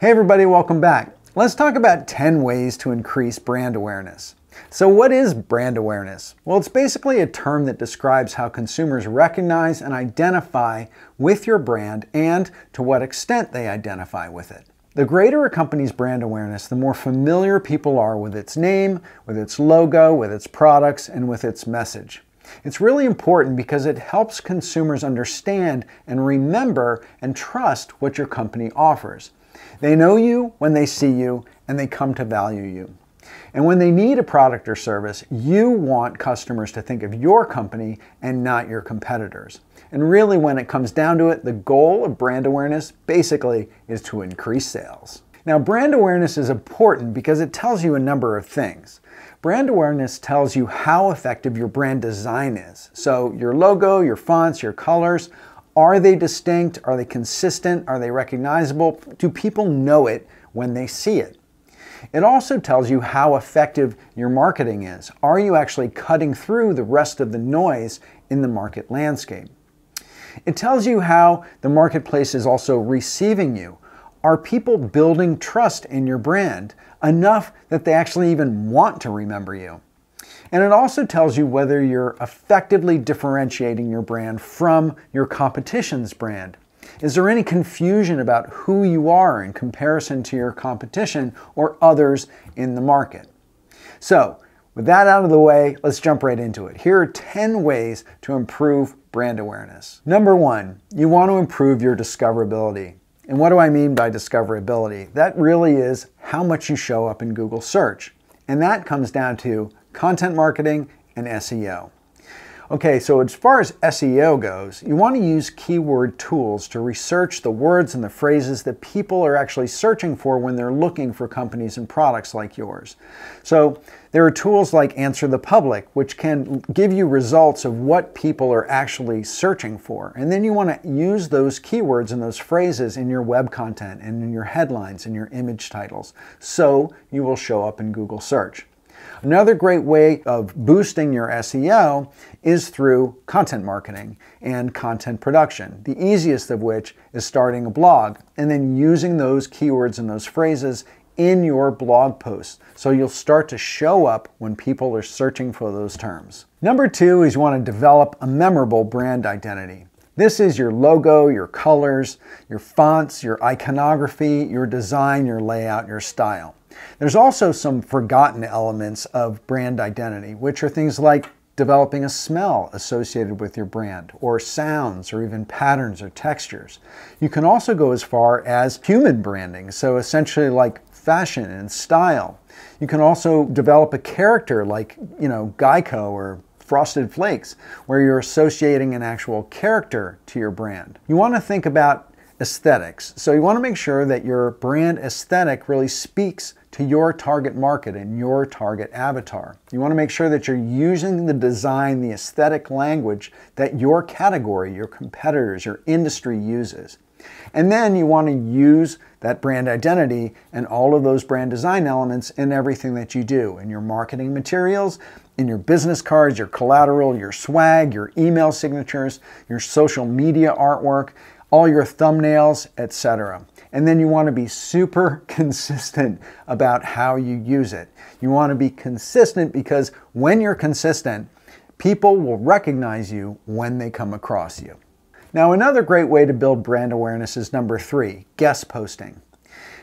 Hey everybody, welcome back. Let's talk about 10 ways to increase brand awareness. So what is brand awareness? Well, it's basically a term that describes how consumers recognize and identify with your brand and to what extent they identify with it. The greater a company's brand awareness, the more familiar people are with its name, with its logo, with its products, and with its message. It's really important because it helps consumers understand and remember and trust what your company offers. They know you when they see you, and they come to value you. And when they need a product or service, you want customers to think of your company and not your competitors. And really, when it comes down to it, the goal of brand awareness basically is to increase sales. Now, brand awareness is important because it tells you a number of things. Brand awareness tells you how effective your brand design is. So your logo, your fonts, your colors, are they distinct? Are they consistent? Are they recognizable? Do people know it when they see it? It also tells you how effective your marketing is. Are you actually cutting through the rest of the noise in the market landscape? It tells you how the marketplace is also receiving you. Are people building trust in your brand enough that they actually even want to remember you? And it also tells you whether you're effectively differentiating your brand from your competition's brand. Is there any confusion about who you are in comparison to your competition or others in the market? So, with that out of the way, let's jump right into it. Here are 10 ways to improve brand awareness. Number one, you want to improve your discoverability. And what do I mean by discoverability? That really is how much you show up in Google search. And that comes down to content marketing and SEO. Okay, so as far as SEO goes, you want to use keyword tools to research the words and the phrases that people are actually searching for when they're looking for companies and products like yours. So there are tools like Answer the Public, which can give you results of what people are actually searching for. And then you want to use those keywords and those phrases in your web content and in your headlines and your image titles, so you will show up in Google search. Another great way of boosting your SEO is through content marketing and content production, the easiest of which is starting a blog and then using those keywords and those phrases in your blog posts. So you'll start to show up when people are searching for those terms. Number two is you want to develop a memorable brand identity. This is your logo, your colors, your fonts, your iconography, your design, your layout, your style. There's also some forgotten elements of brand identity, which are things like developing a smell associated with your brand, or sounds, or even patterns or textures. You can also go as far as human branding, so essentially like fashion and style. You can also develop a character like, Geico or Frosted Flakes, where you're associating an actual character to your brand. You want to think about aesthetics. So you want to make sure that your brand aesthetic really speaks to your target market and your target avatar. You want to make sure that you're using the design, the aesthetic language that your category, your competitors, your industry uses. And then you want to use that brand identity and all of those brand design elements in everything that you do, in your marketing materials, in your business cards, your collateral, your swag, your email signatures, your social media artwork, all your thumbnails, etc. And then you want to be super consistent about how you use it. You want to be consistent because when you're consistent, people will recognize you when they come across you. Now, another great way to build brand awareness is number three, guest posting.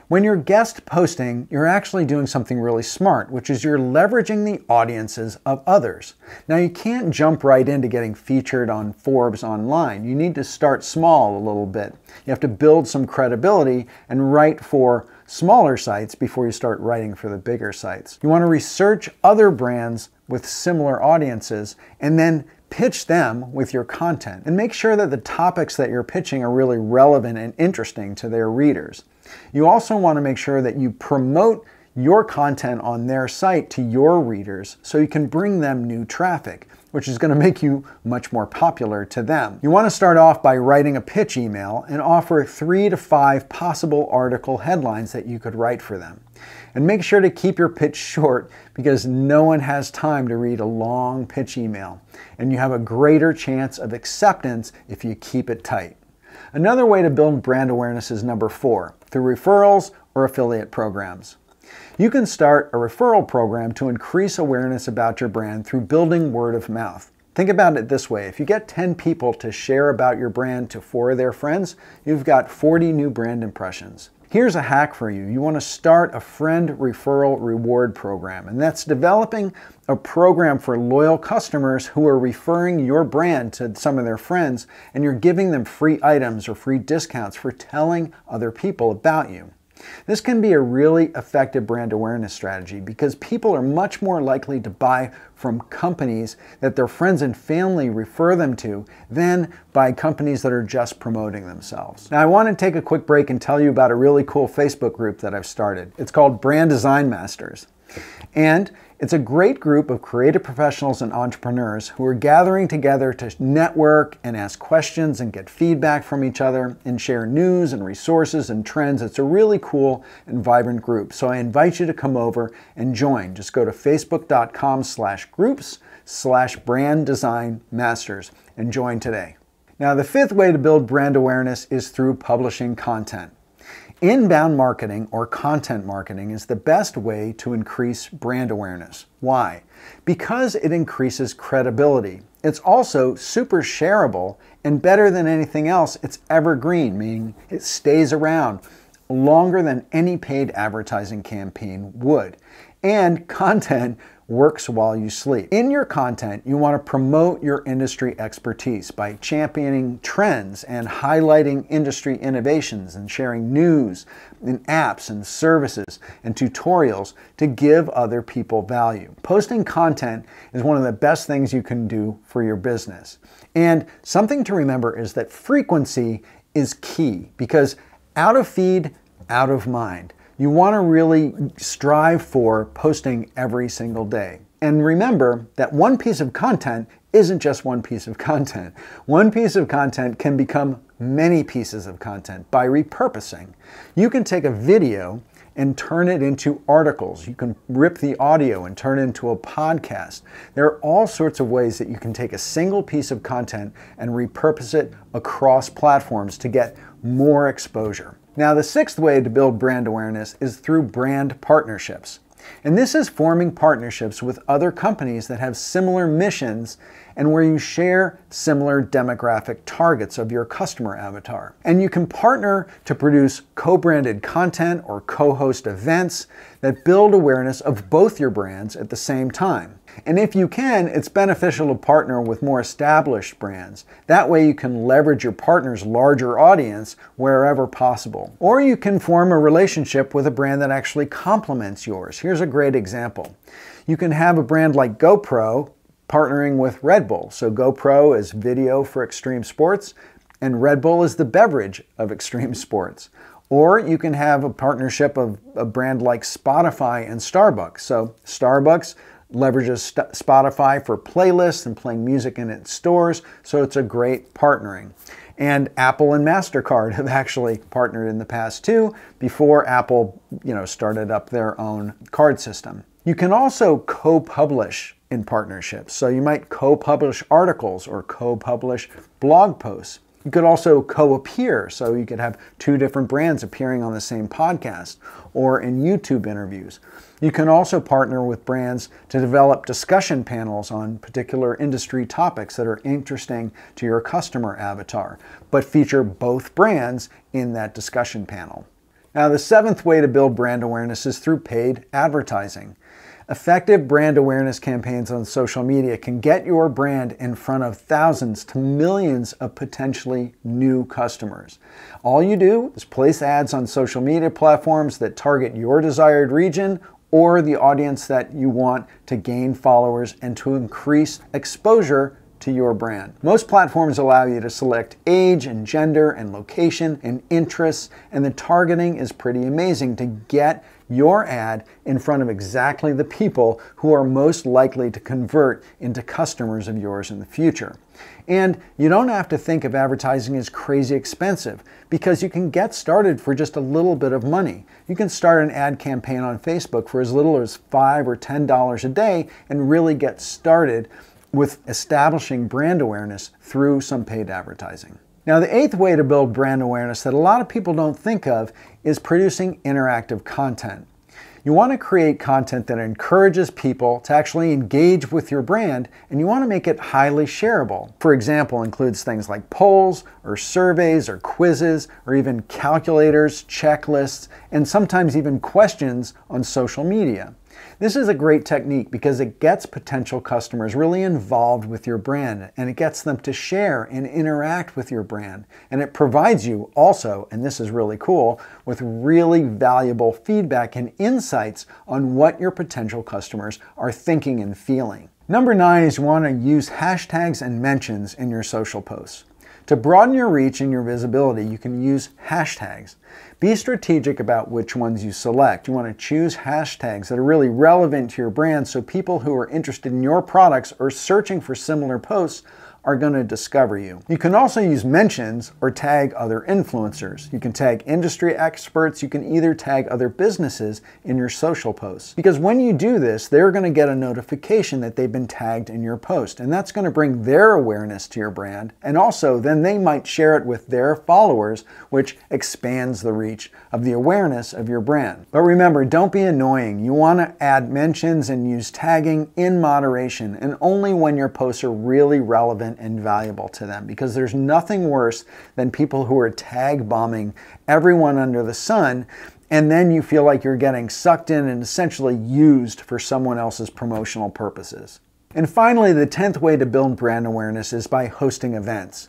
When you're guest posting, you're actually doing something really smart, which is you're leveraging the audiences of others. Now, you can't jump right into getting featured on Forbes online. You need to start small a little bit. You have to build some credibility and write for smaller sites before you start writing for the bigger sites. You want to research other brands with similar audiences and then pitch them with your content. And make sure that the topics that you're pitching are really relevant and interesting to their readers. You also want to make sure that you promote your content on their site to your readers so you can bring them new traffic, which is going to make you much more popular to them. You want to start off by writing a pitch email and offer 3 to 5 possible article headlines that you could write for them. And make sure to keep your pitch short because no one has time to read a long pitch email, and you have a greater chance of acceptance if you keep it tight. Another way to build brand awareness is number 4, through referrals or affiliate programs. You can start a referral program to increase awareness about your brand through building word of mouth. Think about it this way. If you get 10 people to share about your brand to 4 of their friends, you've got 40 new brand impressions. Here's a hack for you. You want to start a friend referral reward program, and that's developing a program for loyal customers who are referring your brand to some of their friends, and you're giving them free items or free discounts for telling other people about you. This can be a really effective brand awareness strategy because people are much more likely to buy from companies that their friends and family refer them to than by companies that are just promoting themselves. Now, I want to take a quick break and tell you about a really cool Facebook group that I've started. It's called Brand Design Masters. And it's a great group of creative professionals and entrepreneurs who are gathering together to network and ask questions and get feedback from each other and share news and resources and trends. It's a really cool and vibrant group. So I invite you to come over and join. Just go to facebook.com/groups/branddesignmasters and join today. Now, the 5th way to build brand awareness is through publishing content. Inbound marketing or content marketing is the best way to increase brand awareness. Why? Because it increases credibility. It's also super shareable, and better than anything else, it's evergreen, meaning it stays around longer than any paid advertising campaign would. And content works while you sleep. In your content, you want to promote your industry expertise by championing trends and highlighting industry innovations and sharing news and apps and services and tutorials to give other people value. Posting content is one of the best things you can do for your business. And something to remember is that frequency is key, because out of feed, out of mind. You want to really strive for posting every single day. And remember that one piece of content isn't just one piece of content. One piece of content can become many pieces of content by repurposing. You can take a video and turn it into articles. You can rip the audio and turn it into a podcast. There are all sorts of ways that you can take a single piece of content and repurpose it across platforms to get more exposure. Now, the 6th way to build brand awareness is through brand partnerships. And this is forming partnerships with other companies that have similar missions and where you share similar demographic targets of your customer avatar. And you can partner to produce co-branded content or co-host events that build awareness of both your brands at the same time. And if you can, it's beneficial to partner with more established brands. That way you can leverage your partner's larger audience wherever possible. Or you can form a relationship with a brand that actually complements yours. Here's a great example. You can have a brand like GoPro partnering with Red Bull. So GoPro is video for extreme sports, and Red Bull is the beverage of extreme sports. Or you can have a partnership of a brand like Spotify and Starbucks. So Starbucks leverages Spotify for playlists and playing music in its stores, so it's a great partnering. And Apple and MasterCard have actually partnered in the past too, before Apple, started up their own card system. You can also co-publish in partnerships. So you might co-publish articles or co-publish blog posts. You could also co-appear, so you could have 2 different brands appearing on the same podcast or in YouTube interviews. You can also partner with brands to develop discussion panels on particular industry topics that are interesting to your customer avatar, but feature both brands in that discussion panel. Now, the 7th way to build brand awareness is through paid advertising. Effective brand awareness campaigns on social media can get your brand in front of thousands to millions of potentially new customers. All you do is place ads on social media platforms that target your desired region or the audience that you want to gain followers and to increase exposure to your brand. Most platforms allow you to select age and gender and location and interests, and the targeting is pretty amazing to get your ad in front of exactly the people who are most likely to convert into customers of yours in the future. And you don't have to think of advertising as crazy expensive, because you can get started for just a little bit of money. You can start an ad campaign on Facebook for as little as $5 or $10 a day and really get started with establishing brand awareness through some paid advertising. Now, the eighth way to build brand awareness that a lot of people don't think of is producing interactive content. You want to create content that encourages people to actually engage with your brand, and you want to make it highly shareable. For example, includes things like polls, or surveys, or quizzes, or even calculators, checklists, and sometimes even questions on social media. This is a great technique because it gets potential customers really involved with your brand, and it gets them to share and interact with your brand. And it provides you also, and this is really cool, with really valuable feedback and insights on what your potential customers are thinking and feeling. Number 9 is you want to use hashtags and mentions in your social posts. To broaden your reach and your visibility, you can use hashtags. Be strategic about which ones you select. You want to choose hashtags that are really relevant to your brand so people who are interested in your products or searching for similar posts are going to discover you. You can also use mentions or tag other influencers. You can tag industry experts, you can either tag other businesses in your social posts. Because when you do this, they're going to get a notification that they've been tagged in your post, and that's going to bring their awareness to your brand, and also then they might share it with their followers, which expands the reach of the awareness of your brand. But remember, don't be annoying. You want to add mentions and use tagging in moderation, and only when your posts are really relevant and valuable to them, because there's nothing worse than people who are tag bombing everyone under the sun, and then you feel like you're getting sucked in and essentially used for someone else's promotional purposes. And finally, the 10th way to build brand awareness is by hosting events.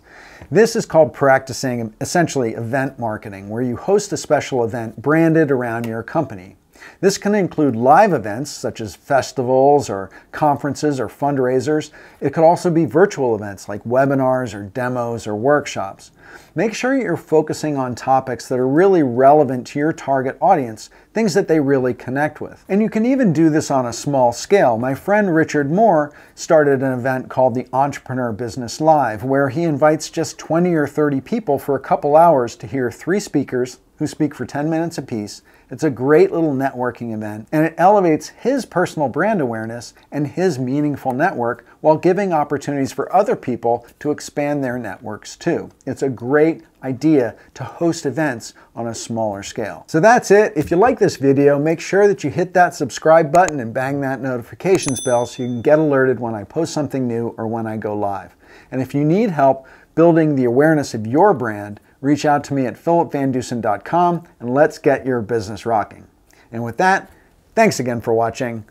This is called practicing essentially event marketing, where you host a special event branded around your company. This can include live events such as festivals or conferences or fundraisers. It could also be virtual events like webinars or demos or workshops. Make sure you're focusing on topics that are really relevant to your target audience, things that they really connect with. And you can even do this on a small scale. My friend Richard Moore started an event called the Entrepreneur Business Live, where he invites just 20 or 30 people for a couple hours to hear 3 speakers who speak for 10 minutes apiece. It's a great little networking event, and it elevates his personal brand awareness and his meaningful network while giving opportunities for other people to expand their networks too. It's a great idea to host events on a smaller scale. So that's it. If you like this video, make sure that you hit that subscribe button and bang that notifications bell so you can get alerted when I post something new or when I go live. And if you need help building the awareness of your brand, reach out to me at philipvandusen.com, and let's get your business rocking. And with that, thanks again for watching.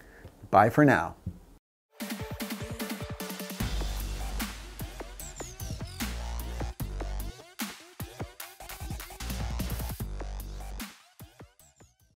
Bye for now.